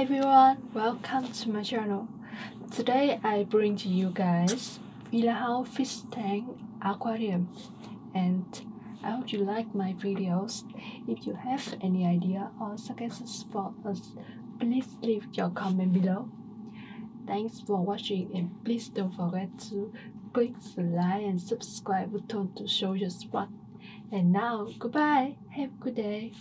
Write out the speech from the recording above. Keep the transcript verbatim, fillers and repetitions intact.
everyone, welcome to my channel. Today I bring to you guys Villahao Fish Tank Aquarium, and I hope you like my videos. If you have any idea or suggestions for us, please leave your comment below. Thanks for watching, and please don't forget to click the like and subscribe button to show your support. And now, goodbye, have a good day.